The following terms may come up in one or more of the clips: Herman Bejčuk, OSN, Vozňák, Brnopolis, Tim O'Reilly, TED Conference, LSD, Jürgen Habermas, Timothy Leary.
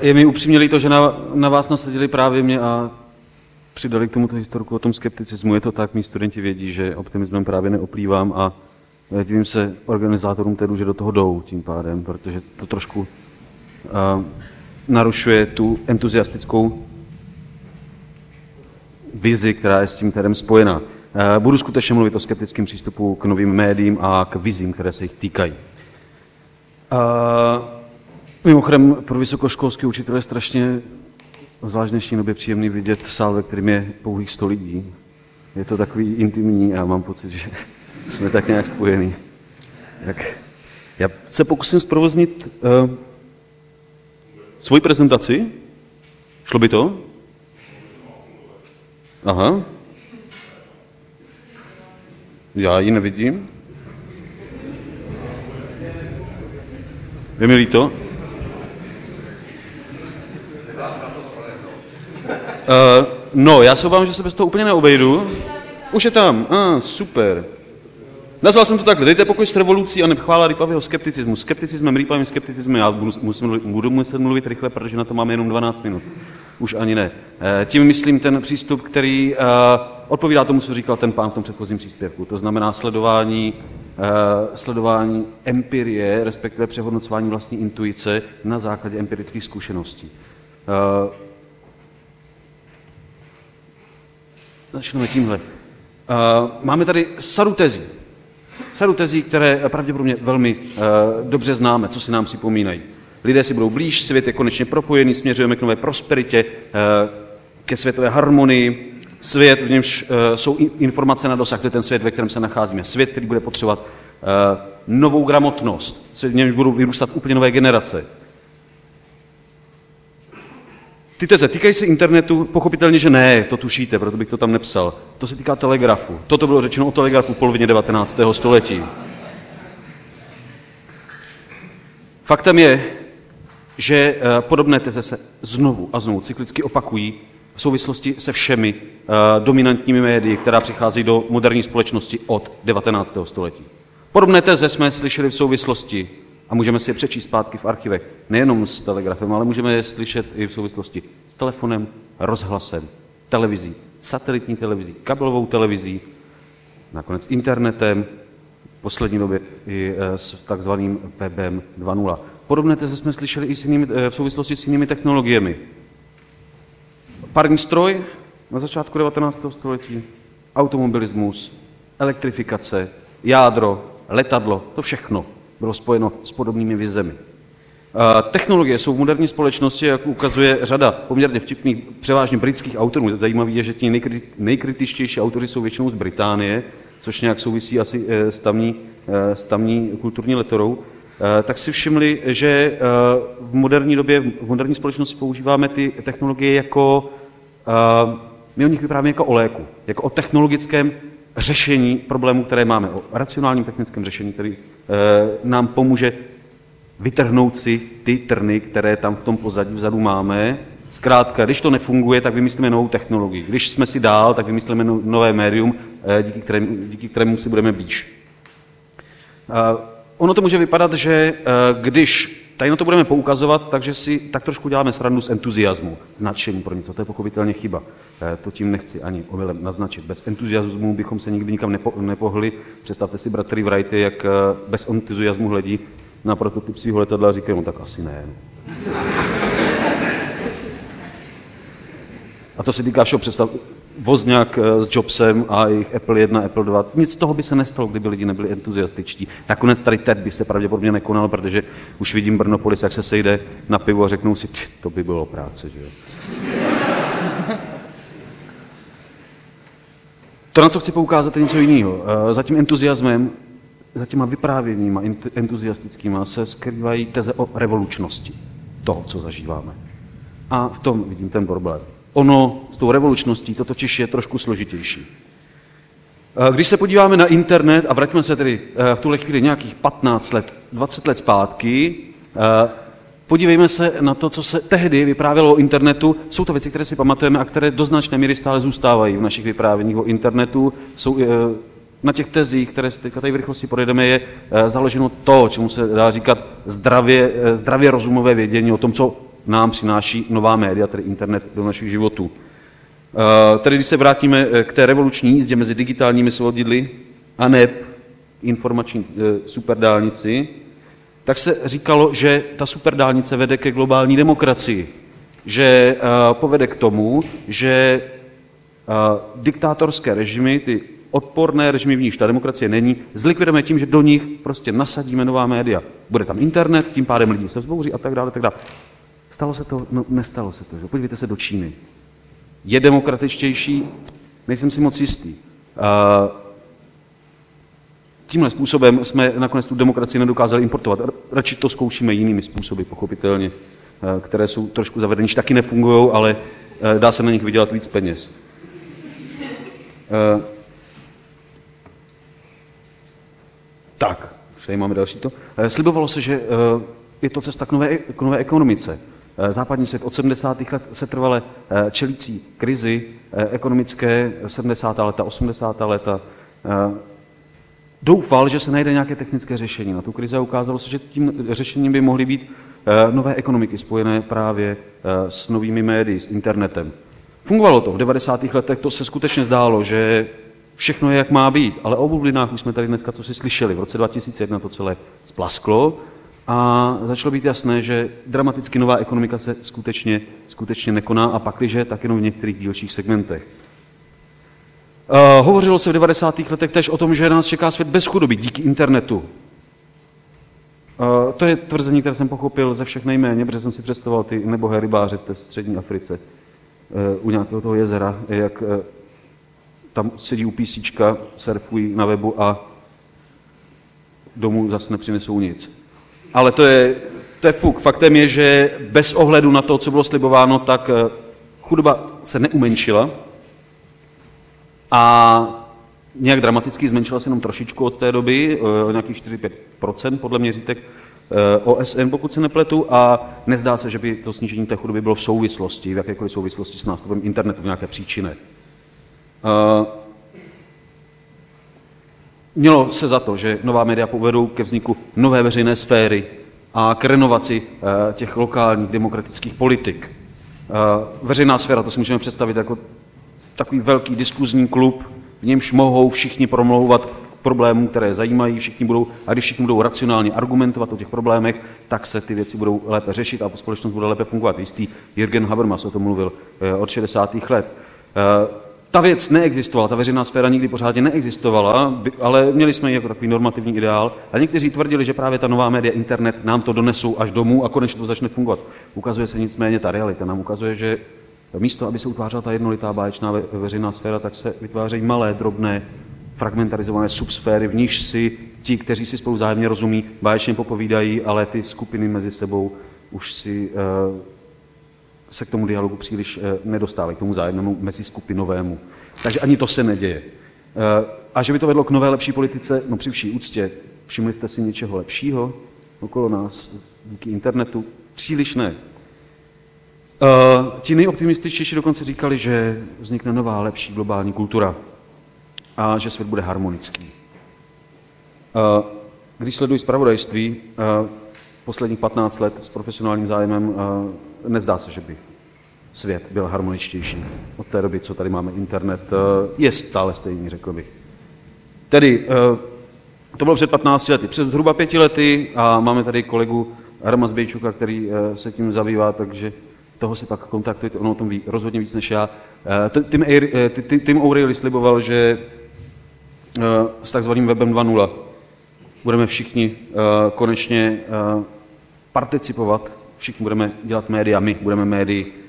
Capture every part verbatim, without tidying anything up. Je mi upřímně líto, že na, na vás nasadili právě mě a přidali k tomuto historku o tom skepticismu. Je to tak, mí studenti vědí, že optimismem právě neoplývám a divím se organizátorům tedy, že do toho jdou tím pádem, protože to trošku uh, narušuje tu entuziastickou vizi, která je s tím terem spojená. Uh, budu skutečně mluvit o skeptickém přístupu k novým médiím a k vizím, které se jich týkají. Uh, Mimochodem, pro vysokoškolské učitele je strašně, zvlášť v dnešní době, příjemný vidět sál, ve kterém je pouhých sto lidí. Je to takový intimní a mám pocit, že jsme tak nějak spojení. Tak já se pokusím zprovoznit uh, svoji prezentaci. Šlo by to? Aha. Já ji nevidím. Je mi líto. Uh, no, já se obávám, že se bez toho úplně neobejdu. Už je tam, ah, super. Nazval jsem to takhle, dejte pokoj s revolucí a neb chvála rýpavého skepticismu. Skepticismem, rýpavým skepticismem, já budu muset mluvit, budu muset mluvit rychle, protože na to máme jenom dvanáct minut. Už ani ne. Uh, tím myslím ten přístup, který uh, odpovídá tomu, co říkal ten pán v tom předchozím příspěvku. To znamená sledování, uh, sledování empirie, respektive přehodnocování vlastní intuice na základě empirických zkušeností. Uh, Začneme tímhle. Uh, máme tady sadu tezí. Sadu tezí, které pravděpodobně velmi uh, dobře známe, co si nám připomínají. Lidé si budou blíž, svět je konečně propojený, směřujeme k nové prosperitě, uh, ke světové harmonii, svět, v němž uh, jsou informace na dosah, to je ten svět, ve kterém se nacházíme. Svět, který bude potřebovat uh, novou gramotnost, svět, v němž budou vyrůstat úplně nové generace. Ty teze týkají se internetu, pochopitelně, že ne, to tušíte, proto bych to tam nepsal. To se týká telegrafu. Toto bylo řečeno o telegrafu v polovině devatenáctého století. Faktem je, že podobné teze se znovu a znovu cyklicky opakují v souvislosti se všemi dominantními médii, která přichází do moderní společnosti od devatenáctého století. Podobné teze jsme slyšeli v souvislosti a můžeme si je přečíst zpátky v archivech, nejenom s telegrafem, ale můžeme je slyšet i v souvislosti s telefonem, rozhlasem, televizí, satelitní televizí, kabelovou televizí, nakonec internetem, v poslední době i s takzvaným webem dva tečka nula. Podobné teze jsme slyšeli i s jinými, v souvislosti s jinými technologiemi. Parní stroj na začátku devatenáctého století, automobilismus, elektrifikace, jádro, letadlo, to všechno bylo spojeno s podobnými vizemi. Technologie jsou v moderní společnosti, jak ukazuje řada poměrně vtipných, převážně britských autorů. Zajímavé je, že ti nejkritičtější autoři jsou většinou z Británie, což nějak souvisí asi s tamní, s tamní kulturní letorou. Tak si všimli, že v moderní době, v moderní společnosti používáme ty technologie jako, my o nich vyprávíme jako o léku, jako o technologickém řešení problémů, které máme, o racionálním technickém řešení, který e, nám pomůže vytrhnout si ty trny, které tam v tom pozadí vzadu máme. Zkrátka, když to nefunguje, tak vymyslíme novou technologii. Když jsme si dál, tak vymyslíme no, nové médium, e, díky, kterém, díky kterému si budeme blíž. E, ono to může vypadat, že e, když tady na to budeme poukazovat, takže si tak trošku děláme srandu z entuziasmu, z nadšení pro něco, to je pochopitelně chyba. To tím nechci ani omylem naznačit. Bez entuziasmu bychom se nikdy nikam nepo, nepohli. Představte si bratry Wrighty, jak bez entuziasmu hledí na prototyp svého letadla a říkají, no tak asi ne. A to se týká všeho, představ, Vozňák s Jobsem a jejich Apple jedna, Apple dva. Nic z toho by se nestalo, kdyby lidi nebyli entuziastičtí. Nakonec tady T E D by se pravděpodobně nekonal, protože už vidím Brnopolis, jak se sejde na pivo a řeknou si, to by bylo práce, že jo. To, na co chci poukázat, je něco jiného. Za tím entuziasmem, za těma vyprávěníma entuziastickýma se skrývají teze o revolučnosti toho, co zažíváme. A v tom vidím ten problém. Ono s tou revolučností to totiž je trošku složitější. Když se podíváme na internet a vrátíme se tedy v tuhle chvíli nějakých patnáct let, dvacet let zpátky, podívejme se na to, co se tehdy vyprávělo o internetu. Jsou to věci, které si pamatujeme a které do značné míry stále zůstávají v našich vyprávěních o internetu. Jsou, na těch tezích, které teď tady v rychlosti projedeme, je založeno to, čemu se dá říkat zdravě, zdravě rozumové vědění o tom, co nám přináší nová média, tedy internet, do našich životů. Tedy když se vrátíme k té revoluční jízdě mezi digitálními svodidly a neb informační superdálnici, tak se říkalo, že ta superdálnice vede ke globální demokracii, že povede k tomu, že diktátorské režimy, ty odporné režimy, v níž ta demokracie není, zlikvidujeme tím, že do nich prostě nasadíme nová média. Bude tam internet, tím pádem lidi se vzbouří a tak dále, tak dále. Stalo se to? No, nestalo se to. Že? Podívejte se do Číny. Je demokratičtější? Nejsem si moc jistý. Tímhle způsobem jsme nakonec tu demokracii nedokázali importovat. Radši to zkoušíme jinými způsoby, pochopitelně, které jsou trošku zavedeny, taky nefungují, ale dá se na nich vydělat víc peněz. Tak, už tady máme další to. Slibovalo se, že je to cesta k nové, k nové ekonomice. Západní svět od sedmdesátých let se trvale čelící krizi ekonomické, sedmdesátá léta, osmdesátá léta. Doufal, že se najde nějaké technické řešení na tu krizi a ukázalo se, že tím řešením by mohly být nové ekonomiky spojené právě s novými médii, s internetem. Fungovalo to. V devadesátých letech to se skutečně zdálo, že všechno je, jak má být, ale o bublinách už jsme tady dneska co si slyšeli. V roce dva tisíce jedna to celé splasklo a začalo být jasné, že dramaticky nová ekonomika se skutečně, skutečně nekoná a pakliže, tak jenom v některých dílčích segmentech. Uh, hovořilo se v devadesátých letech též o tom, že nás čeká svět bez chudoby díky internetu. Uh, to je tvrzení, které jsem pochopil ze všech nejméně, protože jsem si představoval ty nebohé rybáře v té střední Africe uh, u nějakého toho jezera, jak uh, tam sedí u písíčka, surfují na webu a domů zase nepřinesou nic. Ale to je, to je fuk. Faktem je, že bez ohledu na to, co bylo slibováno, tak uh, chudoba se neumenšila. A nějak dramaticky zmenšila se jenom trošičku od té doby, o nějakých čtyři až pět procent podle měřítek O S N, pokud se nepletu, a nezdá se, že by to snížení té chudoby bylo v souvislosti, v jakékoliv souvislosti s nástupem internetu, v nějaké příčině. Mělo se za to, že nová média povedou ke vzniku nové veřejné sféry a k renovaci těch lokálních demokratických politik. Veřejná sféra, to si můžeme představit jako takový velký diskuzní klub, v němž mohou všichni promlouvat k problémům, které zajímají, všichni budou, a když všichni budou racionálně argumentovat o těch problémech, tak se ty věci budou lépe řešit a společnost bude lépe fungovat. Jistý Jürgen Habermas o tom mluvil od šedesátých let. Ta věc neexistovala, ta veřejná sféra nikdy pořádně neexistovala, ale měli jsme ji jako takový normativní ideál a někteří tvrdili, že právě ta nová média, internet, nám to donesou až domů a konečně to začne fungovat. Ukazuje se nicméně ta realita, nám ukazuje, že místo, aby se utvářela ta jednolitá báječná ve, veřejná sféra, tak se vytvářejí malé, drobné, fragmentarizované subsféry, v níž si ti, kteří si spolu vzájemně rozumí, báječně popovídají, ale ty skupiny mezi sebou už si, uh, se k tomu dialogu příliš uh, nedostávají, k tomu vzájemnému meziskupinovému. Takže ani to se neděje. Uh, a že by to vedlo k nové, lepší politice, no při vší úctě, všimli jste si něčeho lepšího okolo nás díky internetu? Příliš ne. Uh, ti nejoptimističtější dokonce říkali, že vznikne nová, lepší globální kultura a že svět bude harmonický. Uh, když sleduji zpravodajství uh, posledních patnáct let s profesionálním zájmem, uh, nezdá se, že by svět byl harmoničtější. Od té doby, co tady máme internet, uh, je stále stejný, řekl bych. Tedy uh, to bylo před patnácti lety, přes zhruba pěti lety a máme tady kolegu Hermana Bejčuka, který uh, se tím zabývá, takže toho si pak kontaktujte, ono o tom ví rozhodně víc než já. Tim O'Reilly sliboval, že s takzvaným webem dva tečka nula budeme všichni konečně participovat, všichni budeme dělat média, my budeme médii.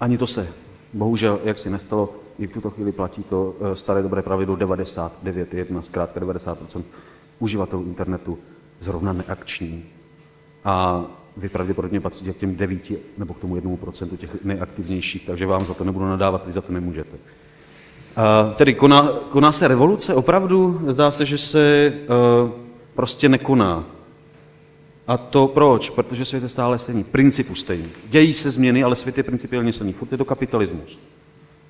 Ani to se, bohužel, jak si nestalo, i v tuto chvíli platí to staré dobré pravidlo devadesát devět jedna, zkrátka devadesát procent uživatelů internetu zrovna neakční. A vy pravděpodobně patříte k těm devíti nebo k tomu jednomu procentu těch nejaktivnějších, takže vám za to nebudu nadávat, vy za to nemůžete. Uh, tedy koná, koná se revoluce opravdu? Zdá se, že se uh, prostě nekoná. A to proč? Protože svět je stále stejný, v principu stejný. Dějí se změny, ale svět je principiálně stejný. Furt je to kapitalismus.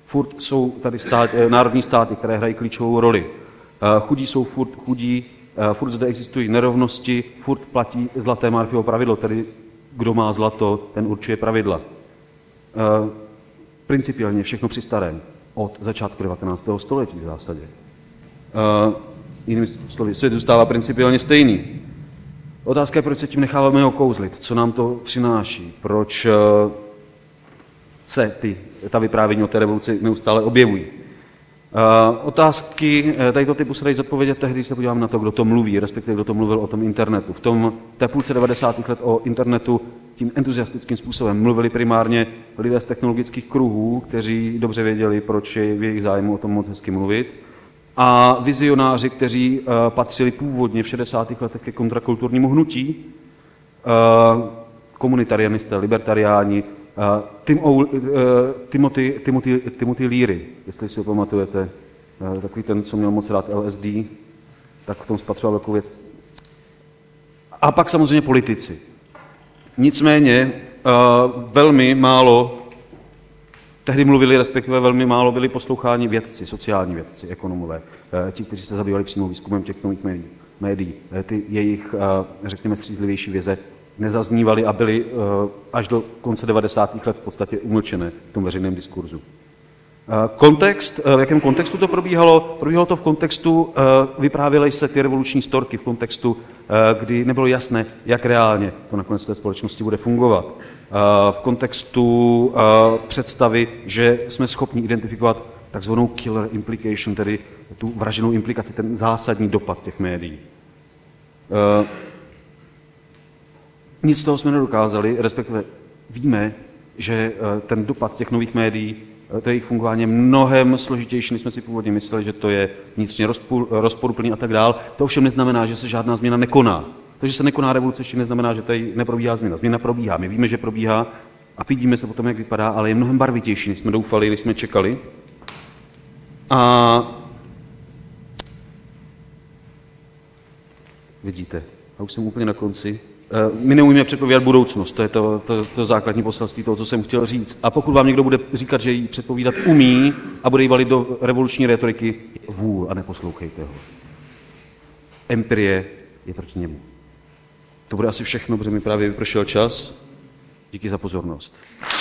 Furt jsou tady stát, národní státy, které hrají klíčovou roli. Uh, chudí jsou furt chudí, Uh, furt zde existují nerovnosti, furt platí zlaté Murphyho pravidlo, tedy kdo má zlato, ten určuje pravidla. E, principiálně všechno při starém, od začátku devatenáctého století v zásadě. E, Jinými slovy, svět zůstává principiálně stejný. Otázka je, proč se tím necháváme okouzlit, co nám to přináší, proč se ty, ta vyprávění o té revoluci neustále objevují. Otázky tadyto typu se dají zodpovědět tehdy, když se podívám na to, kdo to mluví, respektive kdo to mluvil o tom internetu. V tom té půlce devadesátých let o internetu tím entuziastickým způsobem mluvili primárně lidé z technologických kruhů, kteří dobře věděli, proč je v jejich zájmu o tom moc hezky mluvit, a vizionáři, kteří uh, patřili původně v šedesátých letech ke kontrakulturnímu hnutí, uh, komunitarianisté, libertariáni, uh, Tim o, uh, Timothy, Timothy, Timothy Leary, jestli si ho pamatujete, uh, takový ten, co měl moc rád L S D, tak v tom spatřoval velkou věc. A pak samozřejmě politici. Nicméně uh, velmi málo tehdy mluvili, respektive velmi málo byli posloucháni vědci, sociální vědci, ekonomové, ti, kteří se zabývali přímo výzkumem těch nových médií. Ty jejich, řekněme, střízlivější vize nezaznívaly a byly až do konce devadesátých let v podstatě umlčené v tom veřejném diskurzu. Kontext, v jakém kontextu to probíhalo? Probíhalo to v kontextu, vyprávěly se ty revoluční storky v kontextu, kdy nebylo jasné, jak reálně to nakonec té společnosti bude fungovat. V kontextu představy, že jsme schopni identifikovat takzvanou killer implication, tedy tu vraženou implikaci, ten zásadní dopad těch médií. Nic z toho jsme nedokázali, respektive víme, že ten dopad těch nových médií, to jejich fungování je mnohem složitější, než jsme si původně mysleli, že to je vnitřně rozporuplný a tak dál. To ovšem neznamená, že se žádná změna nekoná. To, že se nekoná revoluce, ještě neznamená, že tady neprobíhá změna. Změna probíhá, my víme, že probíhá a pídíme se potom, jak vypadá, ale je mnohem barvitější, než jsme doufali, než jsme čekali. A vidíte, já už jsem úplně na konci. My neumíme předpovědět budoucnost, to je to, to, to základní poselství toho, co jsem chtěl říct. A pokud vám někdo bude říkat, že ji předpovídat umí a bude ji valit do revoluční retoriky, vůl a neposlouchejte ho. Empirie je proti němu. To bude asi všechno, protože mi právě vypršel čas. Díky za pozornost.